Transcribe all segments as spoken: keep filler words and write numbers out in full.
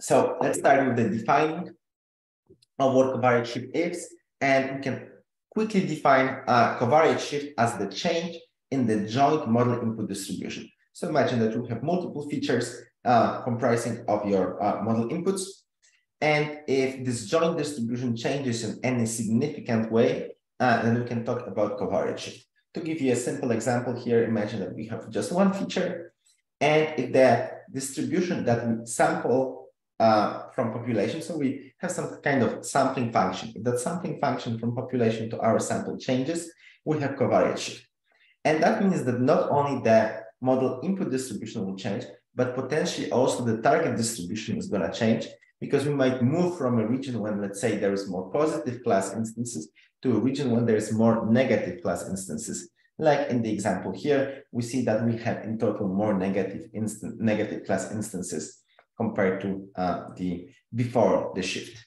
So let's start with the defining of what covariate shift is, and we can quickly define uh, covariate shift as the change in the joint model input distribution. So imagine that you have multiple features uh, comprising of your uh, model inputs. And if this joint distribution changes in any significant way, uh, then we can talk about covariate shift. To give you a simple example here, imagine that we have just one feature. And if the distribution that we sample uh, from population, so we have some kind of sampling function. If that sampling function from population to our sample changes, we have covariate shift. And that means that not only the model input distribution will change, but potentially also the target distribution is going to change, because we might move from a region when, let's say, there is more positive class instances to a region when there is more negative class instances. Like in the example here, we see that we have in total more negative instant negative class instances compared to uh, the before the shift.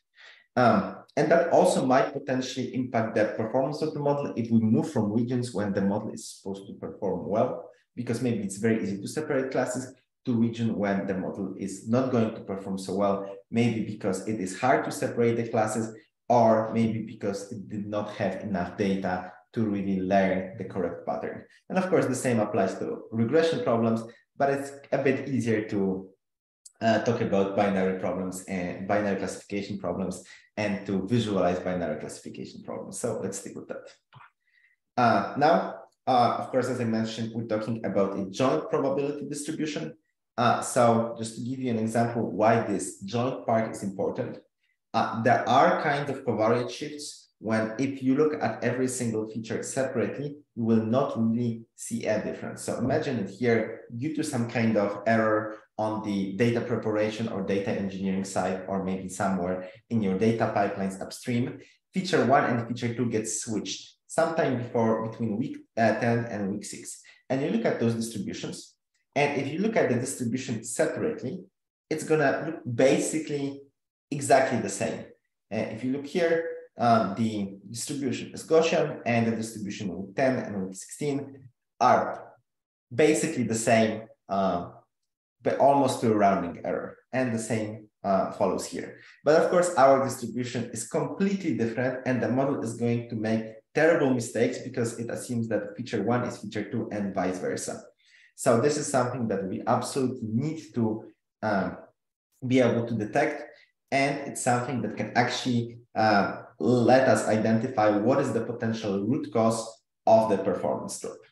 Um, and that also might potentially impact the performance of the model if we move from regions when the model is supposed to perform well, because maybe it's very easy to separate classes, to region when the model is not going to perform so well, maybe because it is hard to separate the classes, or maybe because it did not have enough data to really learn the correct pattern. And of course, the same applies to regression problems, but it's a bit easier to uh, talk about binary problems and binary classification problems, and to visualize binary classification problems. So let's stick with that. Uh, now, uh, of course, as I mentioned, we're talking about a joint probability distribution. Uh, so just to give you an example why this joint part is important, uh, there are kinds of covariate shifts when if you look at every single feature separately, you will not really see a difference. So imagine it here, due to some kind of error on the data preparation or data engineering side, or maybe somewhere in your data pipelines upstream, feature one and feature two gets switched sometime before between week uh, ten and week six. And you look at those distributions, and if you look at the distribution separately, it's gonna look basically exactly the same. Uh, if you look here, um, the distribution is Gaussian, and the distribution with ten and with sixteen are basically the same, uh, but almost to a rounding error. And the same uh, follows here. But of course, our distribution is completely different, and the model is going to make terrible mistakes because it assumes that feature one is feature two and vice versa. So this is something that we absolutely need to um, be able to detect. And it's something that can actually uh, let us identify what is the potential root cause of the performance drop.